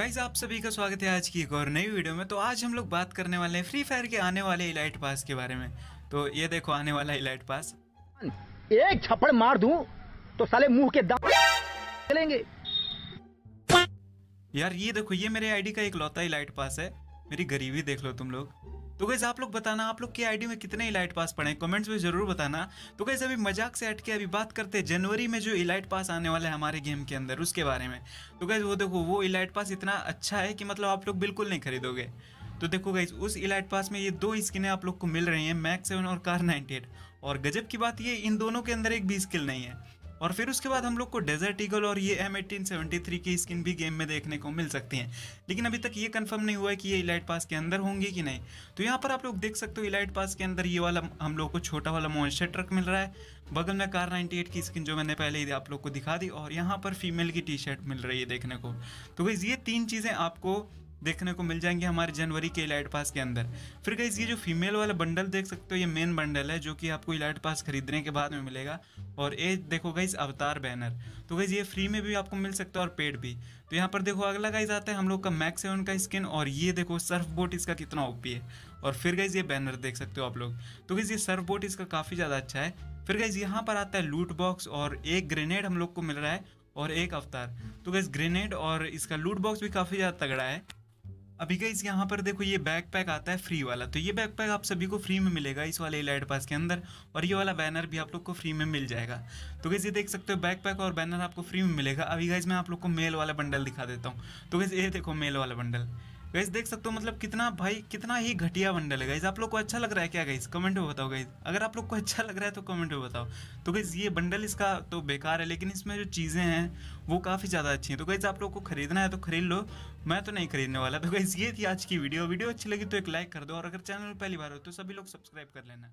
Guys आप सभी का स्वागत है आज की एक और नई वीडियो में। तो आज हम लोग बात करने वाले हैं फ्री फायर के आने वाले इलाइट पास के बारे में। तो ये देखो आने वाला इलाइट पास, एक छप्पड़ मार दूं तो साले मुंह के दांत चलेंगे। यार ये देखो, ये मेरे आईडी का इकलौता इलाइट पास है। मेरी गरीबी देख लो तुम लोग। तो गाइस आप लोग बताना आप लोग के आईडी में कितने इलाइट पास पड़े हैं, कमेंट्स में जरूर बताना। तो गाइस अभी मजाक से हट के अभी बात करते हैं जनवरी में जो इलाइट पास आने वाला है हमारे गेम के अंदर, उसके बारे में। तो गाइस वो देखो, वो इलाइट पास इतना अच्छा है कि मतलब आप लोग बिल्कुल नहीं खरीदोगे। तो देखो गाइस उस इलाइट पास में ये दो स्किनें आप लोग को मिल रही हैं, Mac 7 और Car 98। और गजब की बात ये इन दोनों के अंदर एक भी स्किल नहीं है। और फिर उसके बाद हम लोग को डेजर्ट ईगल और ये M1873 की स्किन भी गेम में देखने को मिल सकती हैं, लेकिन अभी तक ये कंफर्म नहीं हुआ है कि ये इलाइट पास के अंदर होंगी कि नहीं। तो यहाँ पर आप लोग देख सकते हो इलाइट पास के अंदर ये वाला हम लोग को छोटा वाला मॉन्स्टर ट्रक मिल रहा है, बगल में Car 98 की स्किन जो मैंने पहले ही आप लोग को दिखा दी, और यहाँ पर फीमेल की टी शर्ट मिल रही है देखने को। तो गाइस ये तीन चीज़ें आपको देखने को मिल जाएंगी हमारे जनवरी के इलाइट पास के अंदर। फिर गाइस ये जो फीमेल वाला बंडल देख सकते हो, ये मेन बंडल है जो कि आपको इलाइट पास खरीदने के बाद में मिलेगा। और ये देखो गाइस अवतार बैनर, तो गाइस ये फ्री में भी आपको मिल सकता है और पेड भी। तो यहाँ पर देखो अगला गाइस आता है हम लोग का Mac 7 का स्किन, और ये देखो सर्फ बोट इसका कितना ओपी है। और फिर गाइस ये बैनर देख सकते हो आप लोग। तो गाइस ये सर्फ बोट इसका काफ़ी ज़्यादा अच्छा है। फिर गाइस यहाँ पर आता है लूट बॉक्स, और एक ग्रेनेड हम लोग को मिल रहा है और एक अवतार। तो गाइस ग्रेनेड और इसका लूट बॉक्स भी काफ़ी ज़्यादा तगड़ा है। अभी गाइस यहाँ पर देखो ये बैकपैक आता है फ्री वाला, तो ये बैकपैक आप सभी को फ्री में मिलेगा इस वाले इलाइट पास के अंदर, और ये वाला बैनर भी आप लोग को फ्री में मिल जाएगा। तो गाइस ये देख सकते हो बैकपैक और बैनर आपको फ्री में मिलेगा। अभी गाइस मैं आप लोग को मेल वाला बंडल दिखा देता हूँ। तो गाइस ये देखो मेल वाला बंडल, गाइस देख सकते हो मतलब कितना भाई कितना ही घटिया बंडल है। गाइस आप लोग को अच्छा लग रहा है क्या गाइस, कमेंट में बताओ। गाइस अगर आप लोग को अच्छा लग रहा है तो कमेंट में बताओ। तो गाइस ये बंडल इसका तो बेकार है, लेकिन इसमें जो चीज़ें हैं वो काफ़ी ज़्यादा अच्छी हैं। तो गाइस आप लोग को खरीदना है तो खरीद लो, मैं तो नहीं खरीदने वाला। तो गाइस ये थी आज की वीडियो अच्छी लगी तो एक लाइक कर दो, और अगर चैनल में पहली बार हो तो सभी लोग सब्सक्राइब कर लेना।